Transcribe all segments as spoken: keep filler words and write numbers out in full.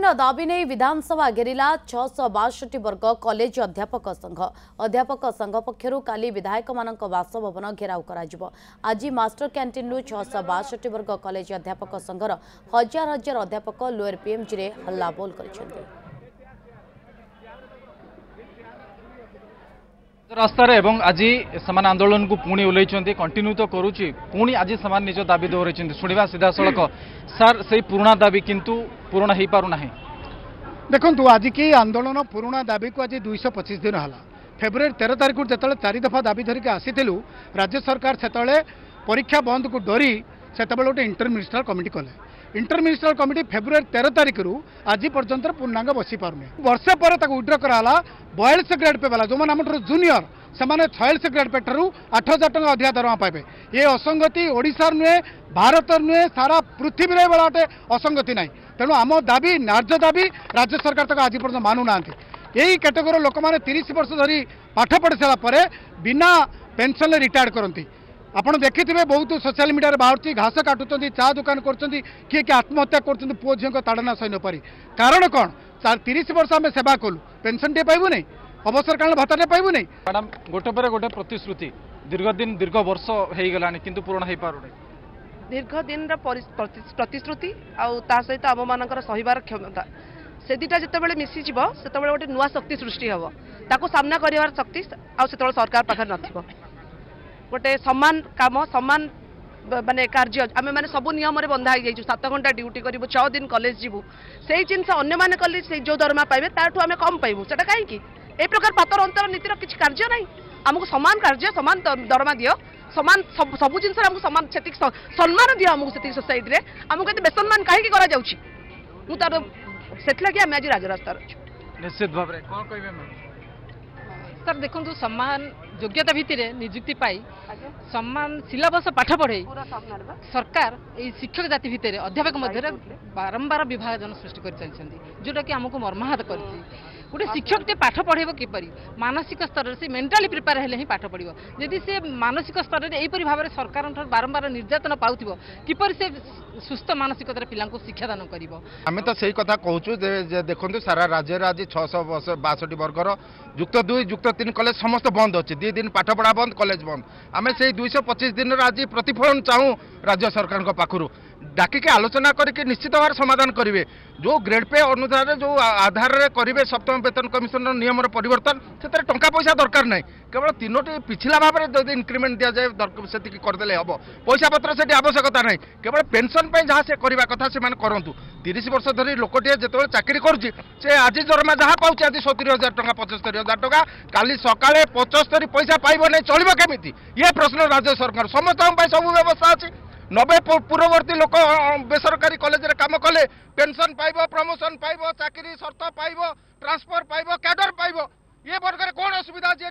ବିଭିନ୍ନ ଦାବି ନେଇ ବିଧାନସଭା ଘେରିଲା ଛଅଶହ ବାଷଠି ବର୍ଗ କଲେଜ ଅଧ୍ୟାପକ ସଂଘ। ଅଧ୍ୟାପକ ସଂଘ ପକ୍ଷରୁ କାଲି ବିଧାୟକମାନଙ୍କ ବାସଭବନ ଘେରାଉ କରାଯିବ। ଆଜି ମାଷ୍ଟର କ୍ୟାଣ୍ଟିନ୍ରୁ ଛଅଶହ ବାଷଠି ବର୍ଗ କଲେଜ ଅଧ୍ୟାପକ ସଂଘର ହଜାର ହଜାର ଅଧ୍ୟାପକ ଲୋୟର ପିଏମ୍ଜିରେ ହଲ୍ଲାବୋଲ କରିଛନ୍ତି। ରାସ୍ତାରେ ଏବଂ ଆଜି ସମାନ ଆନ୍ଦୋଳନକୁ ପୁଣି ଉଲେଇଛନ୍ତି, କଣ୍ଟିନ୍ୟୁ ତ କରୁଛି, ପୁଣି ଆଜି ସମାନ ନିଜ ଦାବି ଦୋହରାଇଛନ୍ତି। ଶୁଣିବା ସିଧାସଳଖ। ସାର୍, ସେଇ ପୁରୁଣା ଦାବି କିନ୍ତୁ पूर्ण हो पारना। देखो आज की आंदोलन पुराणा दाबी को आज दुईश पचिश दिन है। फेब्रुआरी तेरह तारीख को जो चारि दफा दाबी धरिक आसीलु, राज्य सरकार से परीक्षा बंद को डरी से गोटे इंटर मिनिस्ट्राल कमिटी कले। इंटर मिनिस्ट्राल कमिटी फेब्रुआरी तेरह तारीख रु आज पर्यंत पूर्णांग बसी पारना। वर्षे पर विड्र कराला। बयालीस ग्रेड पे वाला जो आम जूनियर से छियालीस ग्रेड पे ठूँ आठ हजार टाँग अधिक दरमा पाए। ये असंगति ओडिशा नुहे, भारत नुहे, सारा पृथ्वी में बड़ा गोटे असंगति ना। तेणु आम दाबी न्याय्य दाबी राज्य सरकार तक आज पर्यटन मानु ना। यही कैटेगोरी लोक मैंने तीस वर्ष धरी पाठ पढ़ी सारापर बिना पेनसन रिटायर्ड करती। आपड़ देखि बहुत सोशल मीडिया बाहर घास काटुंट, चा दुकान करे, किए आत्महत्या कर पुओ झीलों ताड़ना सही नपारी। कारण कौन? तीस वर्ष आम सेवा कलु, पेनसन टे पाइबू नहीं, अवसरकालीन भत्ता पाइबू नहीं। मैडम, गोटे पर गोटे प्रतिश्रुति दीर्घ दिन दीर्घ वर्ष हो गला कि पूरण हो पारे। दीर्घ दिन प्रतिश्रुति आ सहित आम मानकर सहबार क्षमता से दुटा जिते मिसीज से गोटे नुआ शक्ति सृष्टि हे। ताकू सामना कर शक्ति आते सरकार पाखे न गोटे समान काम समान मानने कार्य आम मैंने सबू नियम बंधा हो। सात घंटा ड्यूटी करूँ, छः दिन कलेज जीवु, से जिनस अने कले जो दरमा पाइबे ताठू आम कम पाइबू। से कहीं ए प्रकार पातर अंतर नीतिर किसी कार्य ना। आमको सामान कार्य सामान दरमा दियो, समान सब सब जिन सामान से सम्मान दिया आमको से सोसाइटी में। आमको ये बेसम्मान कहीं तार से आम आज राजरास्तार निश्चित भाव में। सर देखो, सम्मान योग्यता भितर निजुक्ति पाई सम्मान सिलेबस पाठ पढ़े सरकार ये शिक्षक जाति भितर अध्यापक मध्य बारंबार विभाजन सृष्टि कर चलती, जोटा कि आमको मर्माहत कर। गोटे शिक्षक टे पाठ पढ़ेब किपरि मानसिक स्तर से मेंटाली प्रिपेयर हेले ही पाठ पढ़िबो। यदि से मानसिक स्तर में एपरि भाव सरकार बारंबार निर्यातना पाउथिबो, किपरि से सुस्थ मानसिकतार पिलांको शिक्षादान करिवो। आमे तो सही कथा कहूछु। देखंतु सारा राज्य रे आज छह सौ बासठ वर्गर युक्त दुई युक्त तीन कॉलेज समस्त बंद अछि। दु दिन पाठ पढ़ा बंद, कॉलेज बंद। आमे से दो सौ पच्चीस दिन रे आज प्रतिफलन चाहू राज्य सरकार को पाखुरु डाकिके आलोचना करके निश्चित भाव समाधान करेंगे। जो ग्रेड पे अनुसार जो आधार रे करेंगे सप्तम वेतन कमिशन नियम परिवर्तन से टंका पैसा दरकार नहीं। केवल तीनोटी पिछला भाव में जब इनक्रीमेंट दि जाए से करदे हम पैसा पत्र से आवश्यकता नहीं। केवल पेनसन जहाँ से करवा कथा से करूँ। तीस वर्ष धरी लोकटे जो चाकरी करुच्चे से आज दरमा जहाँ पाँच आज सत्तरी हजार टाँग पचस्तरी हजार टाँग काली सका पचस्तरी पैसा पाइब नहीं चलो केमी। ये प्रश्न राज्य सरकार समस्त सब व्यवस्था अच्छी। नब्बे पूर्ववर्ती लोक बेसरकारी कॉलेज रे काम कले पेंशन पाइब, प्रमोशन पाइब, चाकरी शर्त पाइब, ट्रांसफर पाइब, कैडर पाइब। ये वर्ग में कौन असुविधा जी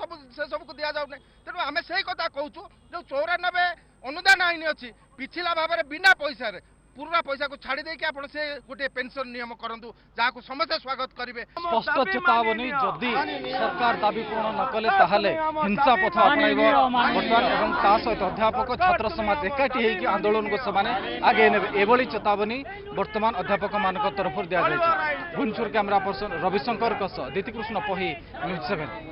सब से सबको दि जाऊ ना। तेणु आम से कथा कहूँ जो चौरानबे अनुदान आईन अच्छी पिछला भाव में बिना पैसा पुराना पैसा को छाड़ी देके आप गोटे पेंशन नियम करूँ जहाँ समस्ते स्वागत करेंगे। स्पष्ट चेतावनी जदि सरकार दाबी पूर्ण न कले ताहले हिंसा पथ अपनाइब बर्तमान एवं ता सहित अध्यापक छात्र समाज एकाठी होकर आंदोलन को से आगे नेबे एभली चेतावनी बर्तमान अध्यापक मान तरफ दि जाए। भुवनेश्वर कैमरा पर्सन रविशंकर कस, दीतिकृष्ण पही, न्यूज सेवन।